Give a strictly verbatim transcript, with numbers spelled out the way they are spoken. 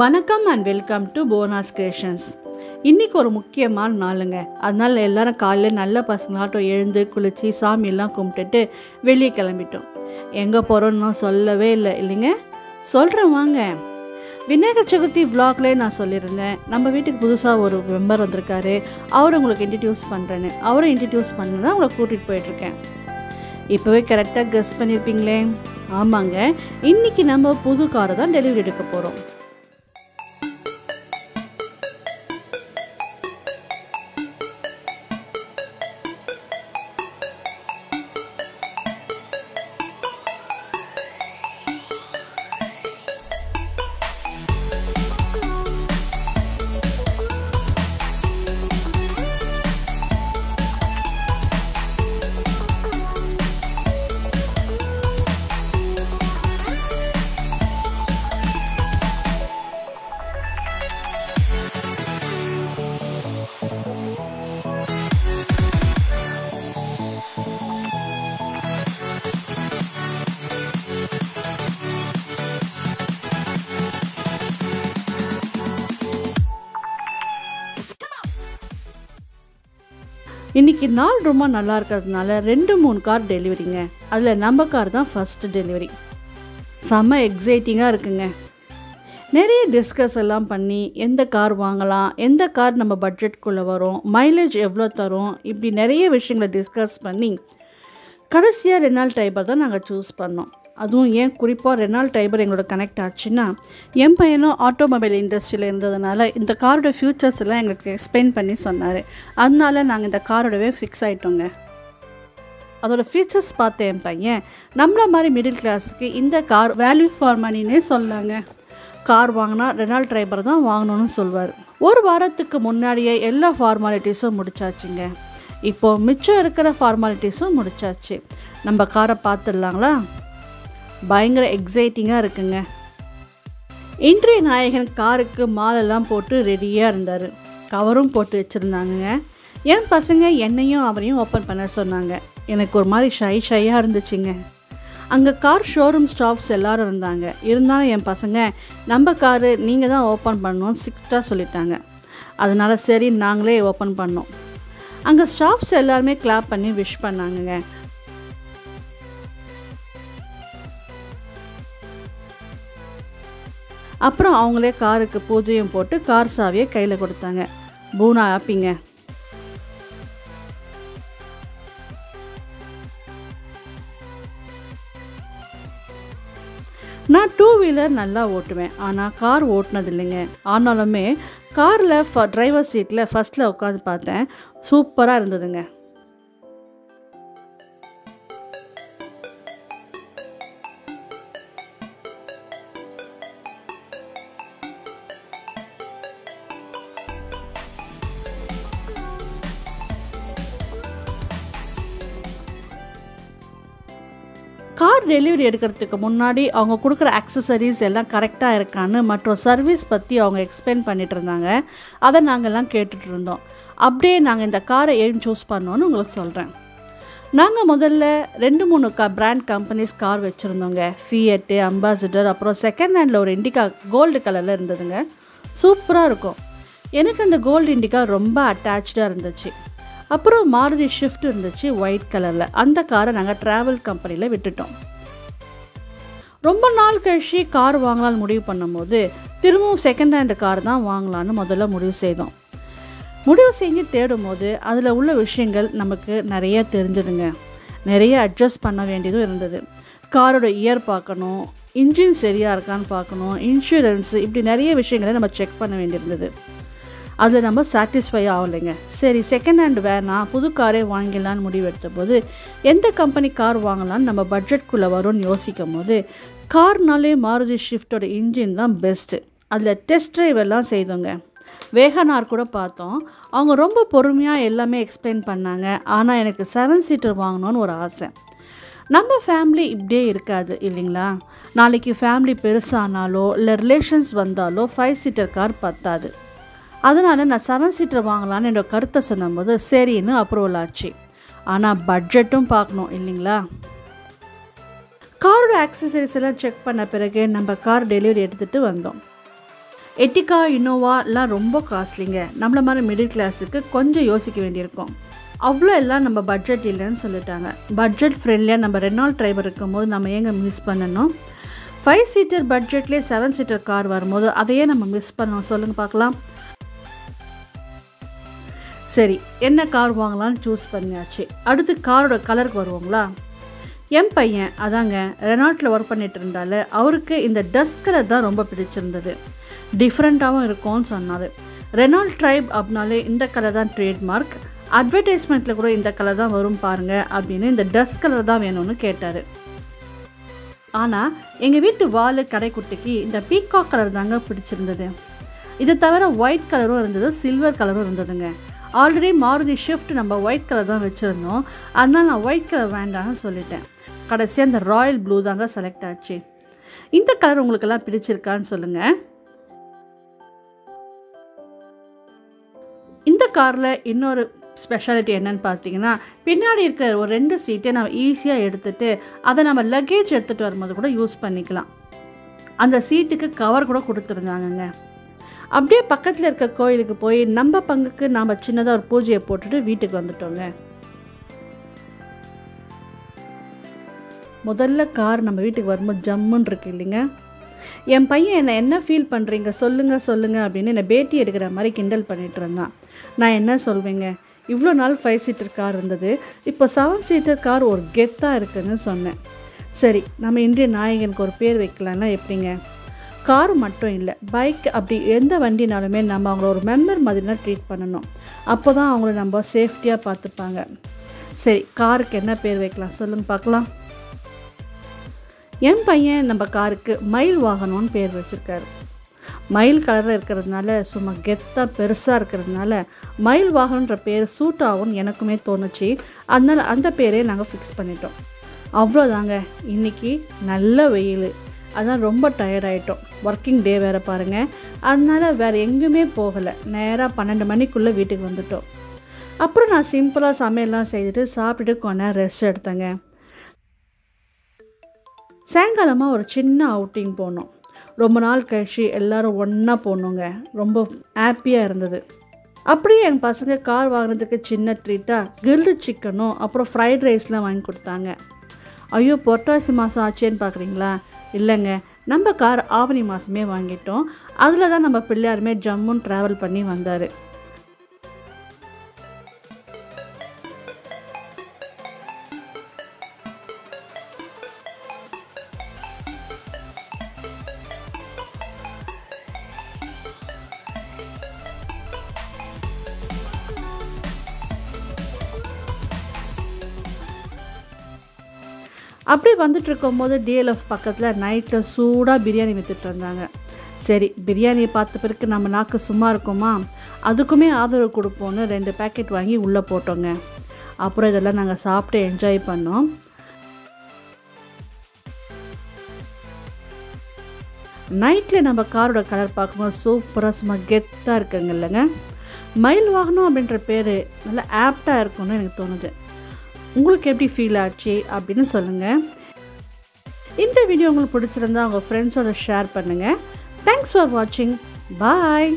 வணக்கம் and welcome to போனாஸ் creations. இன்றைக்கி ஒரு முக்கியமான நாளுங்க. அதனால் எல்லோரும் காலையில் நல்ல பசங்களாட்டம் எழுந்து குளித்து சாமியெல்லாம் கும்பிட்டுட்டு வெளியே கிளம்பிட்டோம். எங்கே போகிறோன்னு சொல்லவே இல்லை இல்லைங்க, சொல்கிறேன் வாங்க. விநாயகர் சதுர்த்தி விளாக்லேயே நான் சொல்லியிருந்தேன், நம்ம வீட்டுக்கு புதுசாக ஒரு மெம்பர் வந்திருக்காரு, அவரை உங்களுக்கு இன்ட்ரடியூஸ் பண்ணுறேன்னு. அவரை இன்ட்ரடியூஸ் பண்ணி தான் அவங்களை கூட்டிகிட்டு போயிட்டுருக்கேன். இப்போவே கரெக்டாக கெஸ் பண்ணியிருப்பீங்களே. ஆமாங்க, இன்றைக்கி நம்ம புது காரை தான் டெலிவரி எடுக்க போகிறோம். இன்றைக்கி நாள் ரொம்ப நல்லா இருக்கிறதுனால ரெண்டு மூணு கார் டெலிவரிங்க. அதில் நம்ம கார் தான் ஃபஸ்ட்டு டெலிவரி. செம்ம எக்ஸைட்டிங்காக இருக்குங்க. நிறைய டிஸ்கஸ் எல்லாம் பண்ணி எந்த கார் வாங்கலாம், எந்த கார் நம்ம பட்ஜெட்குள்ளே வரும், மைலேஜ் எவ்வளோ தரும், இப்படி நிறைய விஷயங்களை டிஸ்கஸ் பண்ணி கடைசியாக ரெனால்ட் டைபர் தான் நாங்கள் சூஸ் பண்ணோம். அதுவும் ஏன் குறிப்பாக ரெனால்ட் டைபர் எங்களோட கனெக்ட் ஆச்சுன்னா, என் பையனும் ஆட்டோமொபைல் இண்டஸ்ட்ரியில் இருந்ததுனால இந்த காரோட ஃபியூச்சர்ஸ் எல்லாம் எங்களுக்கு எக்ஸ்பிளைன் பண்ணி சொன்னார். அதனால நாங்கள் இந்த காரோடவே ஃபிக்ஸ் ஆகிட்டோங்க. அதோட ஃபீச்சர்ஸ் பார்த்த என் பையன், நம்மள மாதிரி மிடில் கிளாஸுக்கு இந்த கார் வேல்யூ ஃபார் மணின்னே சொல்லாங்க. கார் வாங்கினா ரெனால்ட் டைபர் தான் வாங்கணும்னு சொல்வார். ஒரு வாரத்துக்கு முன்னாடியே எல்லா ஃபார்மாலிட்டிஸும் முடிச்சாச்சுங்க. இப்போது மிச்சம் இருக்கிற ஃபார்மாலிட்டிஸும் முடிச்சாச்சு. நம்ம காரை பார்த்துடலாங்களா? பயங்கர எக்ஸைட்டிங்காக இருக்குங்க. இன்றைய நாயகன் காருக்கு மாலெல்லாம் போட்டு ரெடியாக இருந்தார். கவரும் போட்டு வச்சுருந்தாங்க. என் பசங்க என்னையும் அவரையும் ஓப்பன் பண்ண சொன்னாங்க. எனக்கு ஒரு மாதிரி ஷை ஷையாக இருந்துச்சுங்க. அங்கே கார் ஷோரூம் ஸ்டாஃப்ஸ் எல்லோரும் இருந்தாங்க. இருந்தாலும் என் பசங்க நம்ம காரு நீங்கள் தான் ஓப்பன் பண்ணணும்னு சிக்ஸ்டாக சொல்லிட்டாங்க. அதனால சரி நாங்களே ஓப்பன் பண்ணோம். அங்கே ஸ்டாஃப்ஸ் எல்லாருமே கிளாப் பண்ணி விஷ் பண்ணாங்கங்க. அப்புறம் அவங்களே காருக்கு பூஜையும் போட்டு கார் சாவியை கையில் கொடுத்தாங்க. பூனா ஆப்பிங்க. நான் டூ வீலர் நல்லா ஓட்டுவேன், ஆனால் கார் ஓட்டினது இல்லைங்க. ஆனாலுமே காரில் ஃப டிரைவர் சீட்டில் ஃபஸ்ட்டில் உட்காந்து பார்த்தேன். சூப்பராக இருந்ததுங்க. கார் டெலிவரி எடுக்கிறதுக்கு முன்னாடி அவங்க கொடுக்குற அக்சசரிஸ் எல்லாம் கரெக்டாக இருக்கான்னு மற்றும் சர்வீஸ் பற்றி அவங்க எக்ஸ்பிளைன் பண்ணிகிட்டு இருந்தாங்க. அதை நாங்கள்லாம் கேட்டுட்டு இருந்தோம். அப்படியே நாங்கள் இந்த காரை ஏன் சூஸ் பண்ணோன்னு உங்களுக்கு சொல்கிறேன். நாங்கள் முதல்ல ரெண்டு மூணு கா பிராண்ட் கம்பெனிஸ் கார் வச்சுருந்தோங்க. ஃபியட்டு, அம்பாசிடர், அப்புறம் செகண்ட் ஹேண்டில் ஒரு இண்டிகா கோல்டு கலரில் இருந்ததுங்க. சூப்பராக இருக்கும். எனக்கு அந்த கோல்டு இண்டிகா ரொம்ப அட்டாச்சாக இருந்துச்சு. அப்புறம் மாருதி ஷிஃப்ட் இருந்துச்சு ஒயிட் கலரில். அந்த காரை நாங்கள் ட்ராவல் கம்பெனியில் விட்டுட்டோம். ரொம்ப நாள் கழிச்சு கார் வாங்கலான்னு முடிவு பண்ணும்போது திரும்பவும் செகண்ட் ஹேண்டு கார் தான் வாங்கலான்னு முதல்ல முடிவு செய்தோம். முடிவு செஞ்சு தேடும் போது அதில் உள்ள விஷயங்கள் நமக்கு நிறைய தெரிஞ்சதுங்க. நிறைய அட்ஜஸ்ட் பண்ண வேண்டியதும் இருந்தது. காரோட இயர் பார்க்கணும், இன்ஜின் சரியாக இருக்கான்னு பார்க்கணும், இன்சூரன்ஸு, இப்படி நிறைய விஷயங்களை நம்ம செக் பண்ண வேண்டியிருந்தது. அதில் நம்ம சாட்டிஸ்ஃபை ஆகலைங்க. சரி செகண்ட் ஹேண்ட் வேணாம், புது காரே வாங்கிடலான்னு முடிவெடுத்த போது எந்த கம்பெனி கார் வாங்கலான்னு நம்ம பட்ஜெட்குள்ளே வரும்னு யோசிக்கும் போது கார்னாலே மாருதி ஷிஃப்டோட இன்ஜின் தான் பெஸ்ட்டு. அதில் டெஸ்ட் ட்ரைவ் எல்லாம் செய்தோங்க. வேகனார் கூட பார்த்தோம். அவங்க ரொம்ப பொறுமையாக எல்லாமே எக்ஸ்பிளைன் பண்ணாங்க. ஆனால் எனக்கு செவன் சீட்டர் வாங்கணும்னு ஒரு ஆசை. நம்ம ஃபேமிலி இப்படியே இருக்காது இல்லைங்களா? நாளைக்கு ஃபேமிலி பெருசானாலோ இல்லை ரிலேஷன்ஸ் வந்தாலோ ஃபைவ் சீட்டர் கார் பத்தாது. அதனால் நான் செவன் சீட்டர் வாங்கலான்னு என்னோடய கருத்தை சொன்னபோது சரின்னு அப்ரூவல் ஆச்சு. ஆனால் பட்ஜெட்டும் பார்க்கணும் இல்லைங்களா? காரோட ஆக்சசரிஸ் எல்லாம் செக் பண்ண பிறகு நம்ம கார் டெலிவரி எடுத்துகிட்டு வந்தோம். Etika, Innova, La Rombo Castlinger, Namlamara middle class, Conja Yosikivendirko. Avla, number budget ilan solitanga. Budget friendly, number Renault Triber Kamo, Namayanga miss panano. Five seater budget, seven seater car, Varmoda, Avena miss pano solan pakla. Seri, என்ன car வாங்கலாம் choose பண்ணியாச்சு. அடுத்து காரோட கலருக்கு வருவாங்களா? M பையன் அதாங்க ரெனால்ட்ல work பண்ணிட்டு இருந்தால அவருக்கு இந்த டஸ்க் கலர் தான் ரொம்ப பிடிச்சிருந்தது. டிஃபரண்டாவும் இருக்கும்னு சொன்னாரு. Renault Tribe அப்படினாலே இந்த கலர் தான் ட்ரேட்மார்க். அட்வர்டைஸ்மென்ட்ல கூட இந்த கலர் தான் வரும் பாருங்க அப்படினு இந்த டஸ்க் கலர் தான் வேணும்னு கேட்டாரு. ஆனா எங்க வீட்டு வாலு கடைக்குட்டிக்கு இந்த பீகாக் கலர் தாங்க பிடிச்சிருந்தது. இது தவிர ஒயிட் கலரும் இருந்தது, சில்வர் கலரும் இருந்ததுங்க. Already Maruti Swift number white color தான் வெச்சிருந்தோம். அதனால நான் white color வேண்டாம்னு சொல்லிட்டேன். கடைசியா அந்த royal blue தாங்க செலக்ட் ஆச்சு. இந்த கலர் உங்களுக்கு எல்லாம் பிடிச்சிருக்கான்னு சொல்லுங்க. இந்த கார்ல இன்னொரு ஸ்பெஷாலிட்டி என்னன்னு பார்த்தீங்கன்னா பின்னாடி இருக்கிற ஒரு ரெண்டு சீட்டை நாம ஈஸியா எடுத்துட்டு அதை நம்ம லக்கேஜ் எடுத்துட்டு வரும்போது கூட யூஸ் பண்ணிக்கலாம். அந்த சீட்டுக்கு கவர் கூட கொடுத்திருந்தாங்கங்க. அப்படியே பக்கத்துல இருக்க கோயிலுக்கு போய் நம்ம பங்குக்கு நாம சின்னதா ஒரு பூஜையை போட்டுட்டு வீட்டுக்கு வந்துட்டோங்க. முதல்ல கார் நம்ம வீட்டுக்கு வரும்போது ஜம்முன்னு இருக்கு இல்லைங்க. என் பையன் என்ன என்ன ஃபீல் பண்றீங்க சொல்லுங்க சொல்லுங்க அப்படின்னு என்ன பேட்டி எடுக்கிற மாதிரி கிண்டல் பண்ணிட்டு இருந்தான். நான் என்ன சொல்வேங்க, இவ்வளோ நாள் ஃபைவ் சீட்டர் கார் இருந்தது, இப்போ செவன் சீட்டர் கார் ஒரு கெத்தா இருக்குன்னு சொன்னேன். சரி நம்ம இந்திய நாயகனுக்கு ஒரு பேர் வைக்கலாம்னா எப்படிங்க? கார் மட்டும் இல்லை, பைக் அப்படி எந்த வண்டினாலுமே நம்ம அவங்கள ஒரு மெம்பர் மாதிரினா ட்ரீட் பண்ணணும். அப்போ தான் அவங்கள நம்ம சேஃப்டியாக பார்த்துப்பாங்க. சரி காருக்கு என்ன பேர் வைக்கலாம் சொல்லுங்க பார்க்கலாம். என் பையன் நம்ம காருக்கு மயில் வாகனம்னு பேர் வச்சுருக்காரு. மயில் கலரில் இருக்கிறதுனால சும்மா கெத்தாக பெருசாக இருக்கிறதுனால மயில் வாகனன்ற பேர் சூட் ஆகும்னு எனக்குமே தோணுச்சு. அதனால் அந்த பேரே நாங்கள் ஃபிக்ஸ் பண்ணிட்டோம். அவ்வளோதாங்க, இன்றைக்கி நல்ல வெயில், அதான் ரொம்ப டயர்டாயிட்டோம். ஒர்க்கிங் டே வேறு பாருங்கள். அதனால் வேறு எங்கேயுமே போகலை, நேராக பன்னெண்டு மணிக்குள்ளே வீட்டுக்கு வந்துட்டோம். அப்புறம் நான் சிம்பிளாக சமையல்லாம் செய்துட்டு சாப்பிட்டுட்டு கொஞ்சம் ரெஸ்ட் எடுத்தேங்க. சாயங்காலமாக ஒரு சின்ன அவுட்டிங் போனோம். ரொம்ப நாள் கழிச்சு எல்லோரும் ஒன்றா போனோங்க. ரொம்ப ஹாப்பியாக இருந்தது. அப்படியே என் பசங்க கார் வாங்கினதுக்கு சின்ன ட்ரீட்டாக கிரில்டு சிக்கனும் அப்புறம் ஃப்ரைட் ரைஸ்லாம் வாங்கி கொடுத்தாங்க. ஐயோ புரட்டாசி மாதம் ஆச்சேன்னு பார்க்குறீங்களா? இல்லைங்க, நம்ம கார் ஆவணி மாதமே வாங்கிட்டோம். அதில் தான் நம்ம பிள்ளையாருமே ஜம்முன்னு ட்ராவல் பண்ணி வந்தார். அப்படி வந்துட்டு இருக்கும்போது டிஎல்எஃப் பக்கத்தில் நைட்டில் சூடாக பிரியாணி விற்றுட்டு இருந்தாங்க. சரி பிரியாணியை பார்த்த பிறகு நம்ம நாக்கு சும்மா இருக்குமா, அதுக்குமே ஆதரவு கொடுப்போன்னு ரெண்டு பேக்கெட் வாங்கி உள்ளே போட்டோங்க. அப்புறம் இதெல்லாம் நாங்கள் சாப்பிட்டு என்ஜாய் பண்ணோம். நைட்டில் நம்ம காரோட கலர் பார்க்கும்போது சூப்பராக சும்மா கெத்தாக இருக்குங்க இல்லைங்க. மயில் வாகனம் அப்படின்ற பேர் நல்லா ஆப்டாக இருக்கும்னு எனக்கு தோணுது. உங்களுக்கு எப்படி ஃபீல் ஆச்சு அப்படின்னு சொல்லுங்கள். இந்த வீடியோ உங்களுக்கு பிடிச்சிருந்தா உங்கள் ஃப்ரெண்ட்ஸோட ஷேர் பண்ணுங்கள். தேங்க்ஸ் ஃபார் வாட்சிங். பாய்.